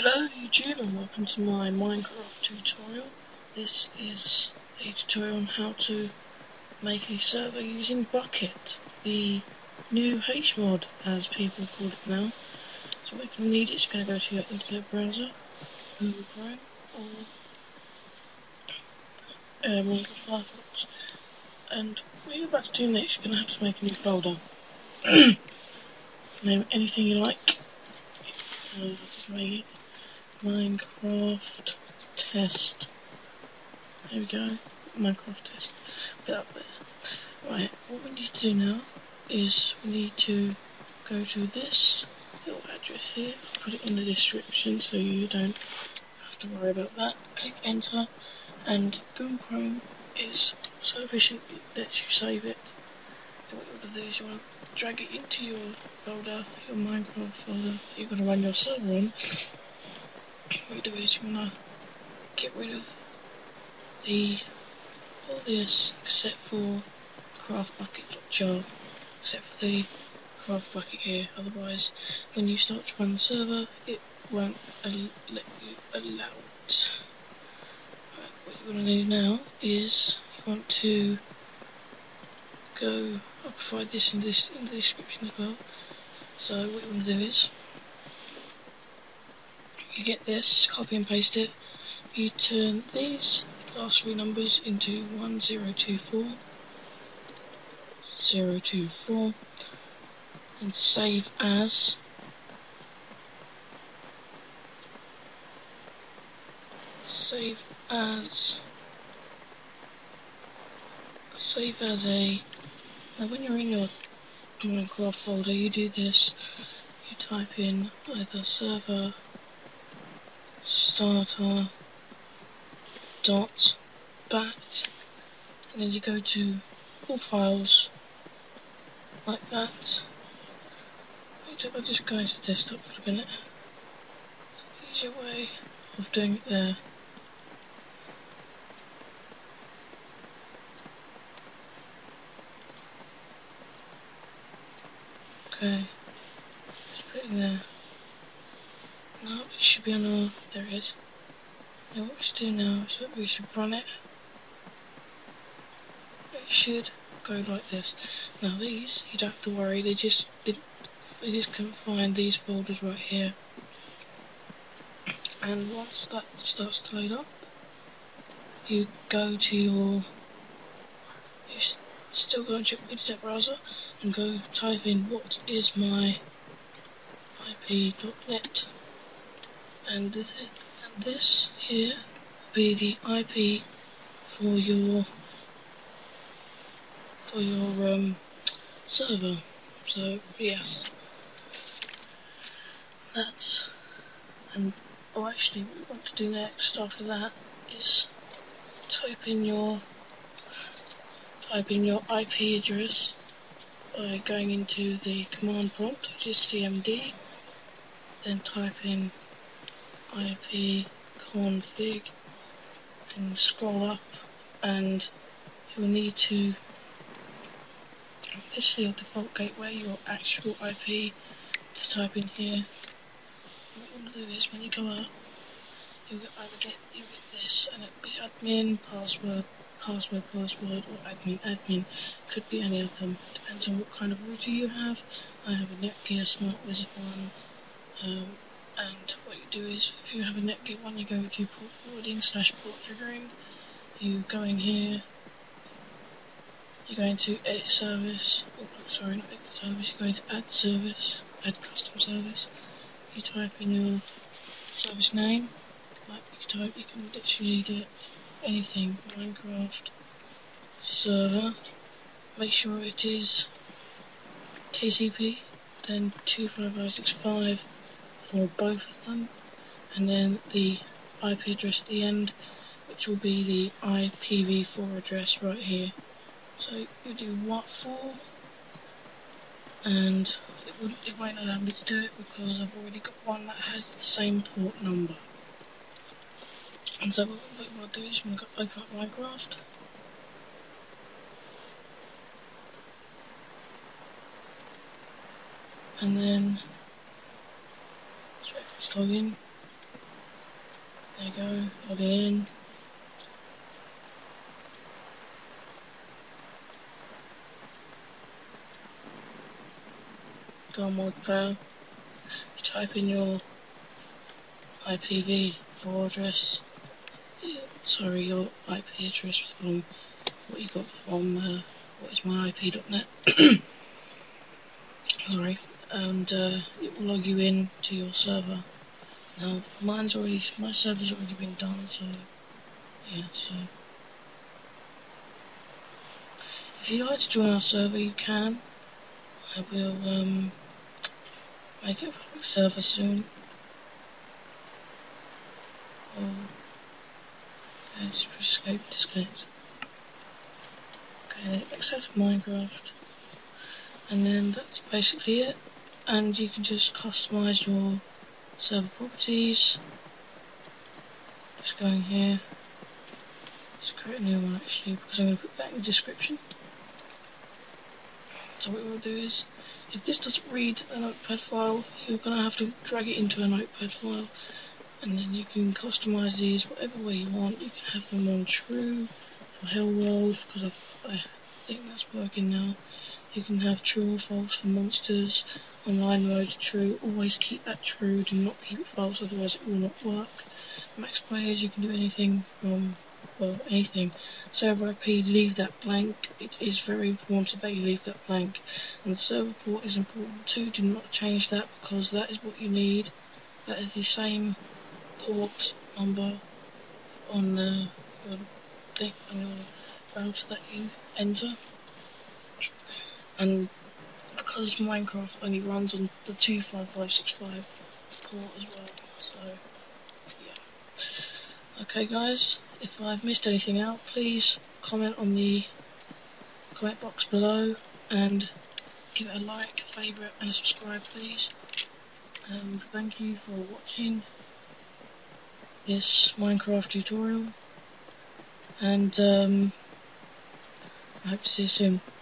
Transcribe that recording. Hello YouTube and welcome to my Minecraft tutorial. This is a tutorial on how to make a server using Bukkit, the new HMOD as people call it now. So what you need is you're going to go to your internet browser, Google Chrome or Mozilla Firefox, and what you're about to do next, you're going to have to make a new folder. Name anything you like. Just make it Minecraft test. There we go. Minecraft test. Put it up there. Right, what we need to do now is we need to go to this little address here. I'll put it in the description so you don't have to worry about that. Click enter, and Google Chrome is so efficient it lets you save it. And what you want to do is you want to drag it into your folder, your Minecraft folder that you're going to run your server on. What you do is you want to get rid of all this except for craftbukkit.jar, except for the craftbukkit here. Otherwise, when you start to run the server, it won't let you allow it. Right, what you're going to do now is you want to go. I'll provide this in the description as well. So what you want to do is you get this, copy and paste it. You turn these last three numbers into 1024 024 and save as. Save as a. Now when you're in your Minecraft folder, you do this, you type in either server starter dot bat, and then you go to all files like that. I'll just go into desktop for a minute. It's an easier way of doing it there. Okay, just put it in there. Now it should be on our, there it is. Now what we should do now is that we should run it. It should go like this. Now these, you don't have to worry, they just couldn't find these folders right here. And once that starts to load up, you go to your, still go into your internet browser and go type in what is my ip.net, and this here will be the IP for your server. So yes, that's, and oh actually what we want to do next after that is type in your IP address by going into the command prompt, which is CMD, then type in IP config and scroll up, and you'll need to, this is your default gateway, your actual IP to type in here. What you want to do is when you come out, you'll get this, and it'll be admin, password, or admin. Could be any of them. Depends on what kind of router you have. I have a NetGear Smart Wizard one. And what you do is, if you have a NetGear one, you go to port forwarding / port figuring. You go in here. You go into edit service. Oh, sorry, not edit service. You go into add service, add custom service. You type in your service name. Like you can literally do it. Anything, Minecraft server, make sure it is TCP, then 25565 for both of them, and then the IP address at the end, which will be the IPv4 address right here. So you do what for, and it won't allow me to do it because I've already got one that has the same port number. And so what we want to do is we want to open up Minecraft. And then just log in. There you go, log in. Go on Mod Pro. You type in your IPv4 address. Sorry, your IP address from what you got from whatismyip.net. Sorry, and it will log you in to your server. Now, my server's already been done, so yeah. So if you'd like to join our server, you can. I will make a public server soon. Let's press escape, disconnect. Okay, access Minecraft, and then that's basically it. And you can just customize your server properties. Just going here. Let's create a new one actually, because I'm going to put that in the description. So what we'll do is, if this doesn't read a notepad file, you're going to have to drag it into a notepad file, and then you can customise these whatever way you want. You can have them on true for Hell World, because I think that's working now. You can have true or false for monsters, online mode true, always keep that true, do not keep it false, otherwise it will not work. Max players, you can do anything from, well, anything. Server IP, leave that blank. It is very important that you leave that blank. And the server port is important too, do not change that, because that is what you need. That is the same port number on the thing, on your browser that you enter. And because Minecraft only runs on the 25565 port as well, so yeah. Okay guys, if I've missed anything out, please comment on the comment box below, and give it a like, favourite and subscribe please. And thank you for watching this Minecraft tutorial, and I hope to see you soon.